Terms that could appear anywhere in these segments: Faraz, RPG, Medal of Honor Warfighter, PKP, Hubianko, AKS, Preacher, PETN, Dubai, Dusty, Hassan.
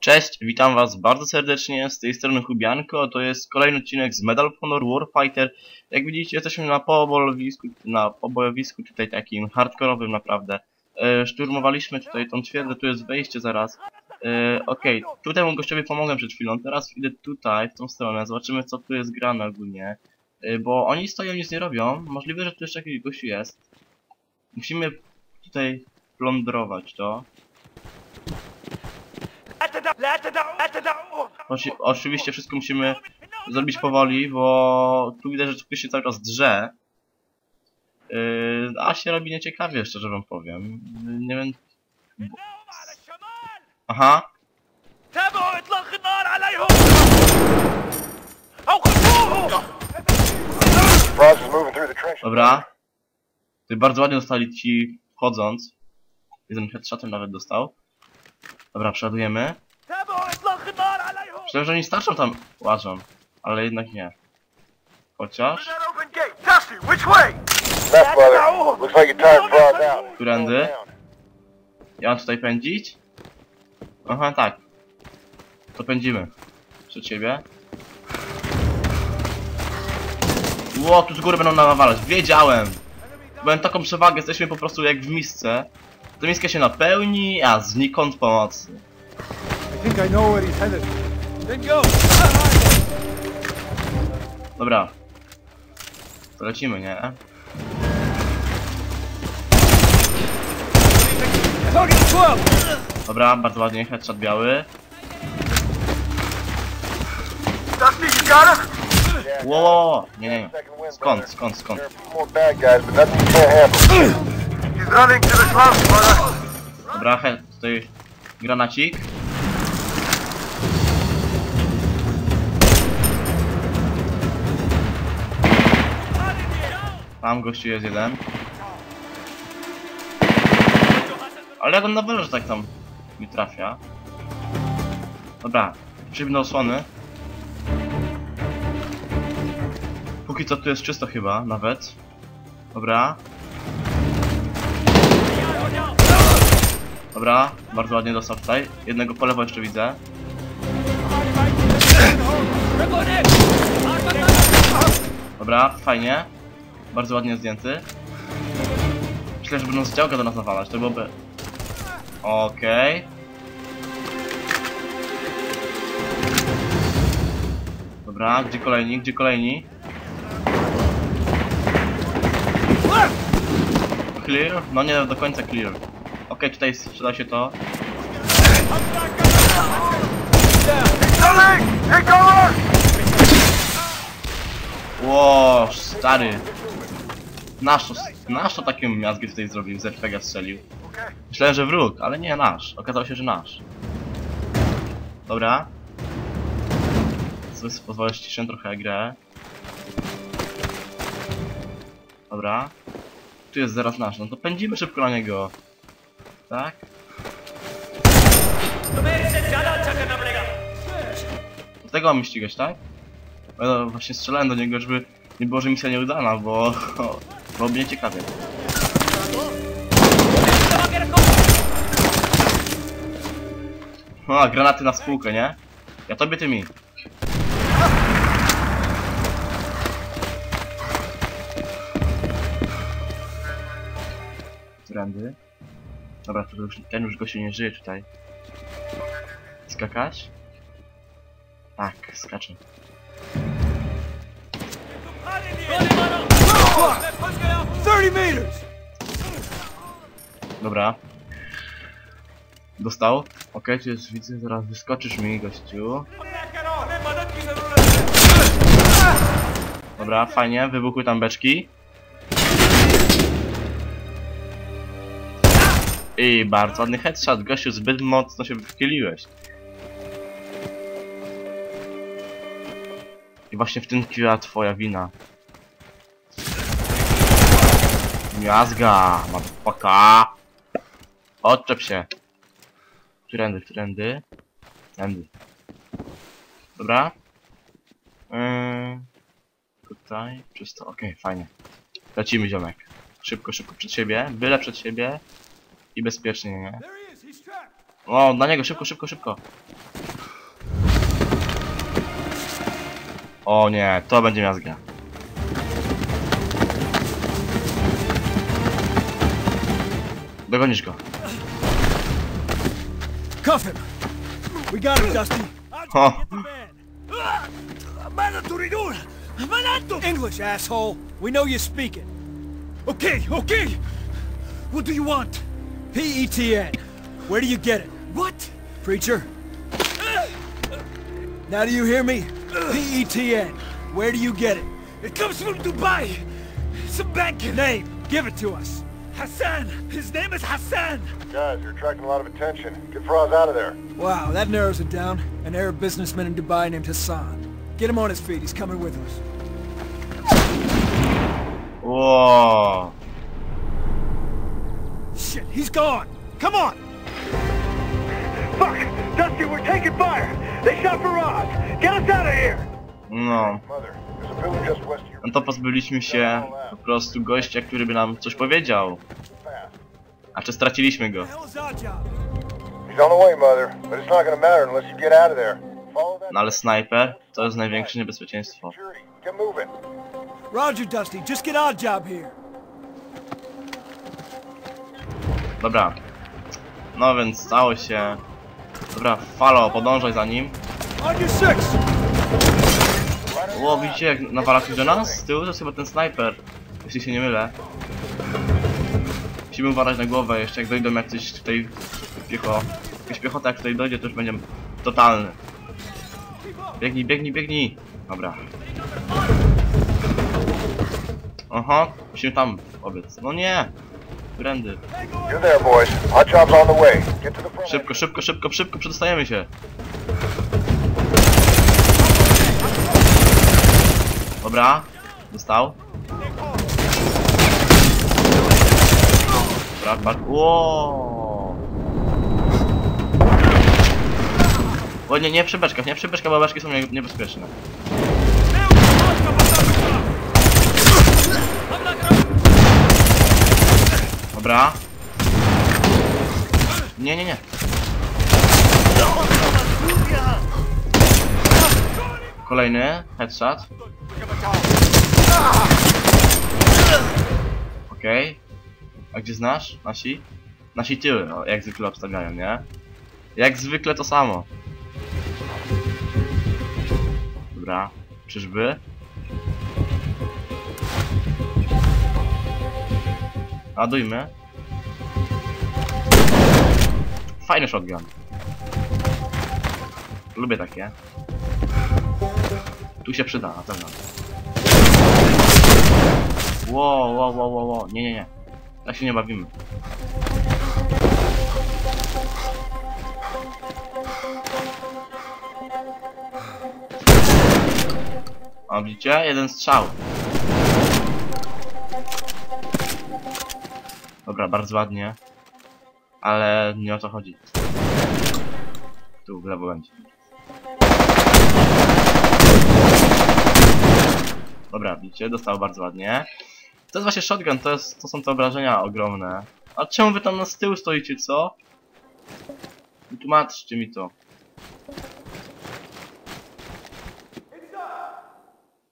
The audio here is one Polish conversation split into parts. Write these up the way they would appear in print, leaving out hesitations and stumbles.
Cześć, witam was bardzo serdecznie, z tej strony Hubianko, to jest kolejny odcinek z Medal of Honor Warfighter. Jak widzicie, jesteśmy na pobojowisku tutaj takim hardkorowym naprawdę. Szturmowaliśmy tutaj tą twierdzę, tu jest wejście zaraz. Okej, tu temu gościowi pomogłem przed chwilą, teraz idę tutaj, w tą stronę, zobaczymy co tu jest grane ogólnie. Bo oni stoją, nic nie robią, możliwe, że tu jeszcze jakiś gościu jest. Musimy tutaj plądrować to. Oczywiście wszystko musimy zrobić powoli, bo tu widać, że ktoś się cały czas drze. A się robi nieciekawie, szczerze wam powiem. Nie wiem... Aha. Dobra. Ty bardzo ładnie dostali ci wchodząc. Jeden headshotem nawet dostał. Dobra, przeładujemy. Myślałem, że oni starczą tam łażą, ale jednak nie. Chociaż... Którędy? Ja mam tutaj pędzić? Aha, tak. To pędzimy. Przed ciebie. Ło, tu z góry będą nawalać. Wiedziałem! Byłem taką przewagę, jesteśmy po prostu jak w misce. Ta miska się napełni, a znikąd pomocy. Dobra. To lecimy, nie? Dobra, bardzo ładnie, headshot biały. Ło, nie. Skąd? Dobra, tutaj granacik. Tam gościu jest jeden. Ale ja tam nawyżę, że tak tam mi trafia. Dobra, przyjmę do osłony. Póki co tu jest czysto chyba, nawet. Dobra. Dobra, bardzo ładnie dostał tutaj. Jednego po lewo jeszcze widzę. Dobra, fajnie. Bardzo ładnie zdjęty. Myślę, że będą z działka do nas nawalać, to byłoby... Okej. Dobra, gdzie kolejni? Clear? No nie do końca clear. Okej, tutaj sprzeda się to. Łoż, stary. Nasz to takie miazgi tutaj zrobił, z RPG strzelił. Myślałem, że wróg, ale nie nasz. Okazało się, że nasz. Dobra. Pozwolę ściszyć trochę grę. Dobra. Tu jest zaraz nasz, no to pędzimy szybko na niego. Tak? Do tego mam ścigać, tak? No, właśnie strzelałem do niego, żeby nie było, że misja nieudana, bo... byłoby nieciekawie. A, granaty na spółkę, nie? Ja tobie, ty mi. Trendy. Dobra, to już, ten już gościu nie żyje tutaj. Skakać? Tak, skaczę. Dobra. Dostał? Okej, tu jest, widzę, zaraz wyskoczysz mi, gościu. Dobra, fajnie, wybuchły tam beczki. I bardzo ładny headshot, gościu, zbyt mocno się wychyliłeś. I właśnie w tym tkwiła twoja wina. Miazga, mapaka. Odczep się. Którędy. Dobra. Tutaj, czysto, okej, fajnie. Lecimy, ziomek. Szybko, przed siebie, byle przed siebie. I bezpiecznie, nie? O, dla niego, szybko, szybko, szybko. O nie, to będzie miazga. Dogonisz go. Cuff him. We got him, Dusty. Oh. English, asshole. We know you speak it. Okay, okay. What do you want? PETN. Where do you get it? What? Preacher. Now do you hear me? PETN. Where do you get it? It comes from Dubai. Some bank name. Give it to us. Hassan! His name is Hassan! Guys, you're attracting a lot of attention. Get Faraz out of there. Wow, that narrows it down. An Arab businessman in Dubai named Hassan. Get him on his feet, he's coming with us. Whoa. Shit, he's gone! Come on! Fuck! Dusty, we're taking fire! They shot Faraz! Get us out of here! No. Mother. No to pozbyliśmy się po prostu gościa, który by nam coś powiedział. A czy straciliśmy go? No ale snajper to jest największe niebezpieczeństwo. Dobra. No więc stało się. Dobra, Falo, podążaj za nim. O, widzicie jak nawala się do nas? Z tyłu to jest chyba ten snajper, jeśli się nie mylę. Musimy uważać na głowę jeszcze, jak dojdą jakieś tutaj piechota, jak tutaj dojdzie, to już będzie totalny. Biegnij, biegnij, biegnij! Dobra. Aha, musimy tam obiec. No nie! Trendy. Szybko, szybko, szybko, szybko, przedostajemy się! Dobra, dostał. Dobra, park. Ło! O nie, nie przy beczkach, nie przy beczkach, bo beczki są niebezpieczne. Dobra. Nie, nie, nie. Kolejny headshot. Okej. A gdzie znasz? Nasi? Nasi tyły, o, jak zwykle obstawiają, nie? Jak zwykle to samo. Dobra, czyżby? Ładujmy. Fajny shotgun. Lubię takie. Tu się przyda, na pewno. Wow, wow, wow, wow, wow. Nie, nie, nie. Tak się nie bawimy. A widzicie? Jeden strzał. Dobra, bardzo ładnie. Ale nie o to chodzi. Tu w lewo będzie. Dobra, widzicie, dostał bardzo ładnie. To jest właśnie shotgun, to są te obrażenia ogromne. A czemu wy tam na z tyłu stoicie, co? Wytłumaczcie mi to.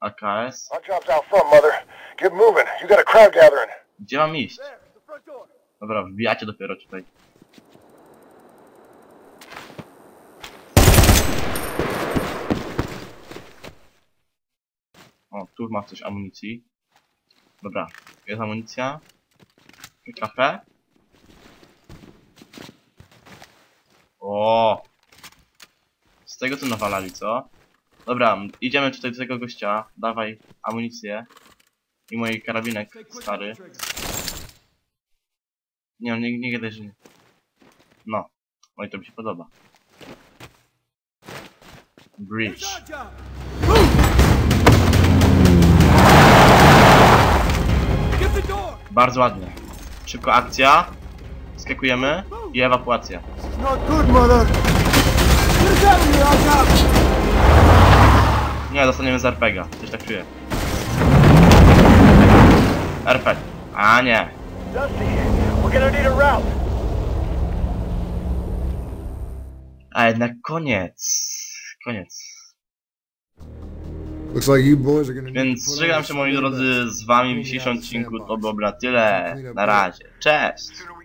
AKS. Gdzie mam iść? Dobra, wbijacie dopiero tutaj. O, tu ma coś amunicji. Dobra, jest amunicja. PKP. O, z tego co nawalali, co? Dobra, idziemy tutaj do tego gościa. Dawaj amunicję. I mój karabinek stary. Nie, nie gadaj, że nie. No, no i to mi się podoba. Bridge. Bardzo ładnie. Szybko akcja. Skakujemy i ewakuacja. Nie, dostaniemy z RPGa. Coś tak czuję. RPG. A nie. A jednak koniec. Więc żegnam się, moi drodzy, z wami w dzisiejszym odcinku. To było na tyle. Na razie. Cześć!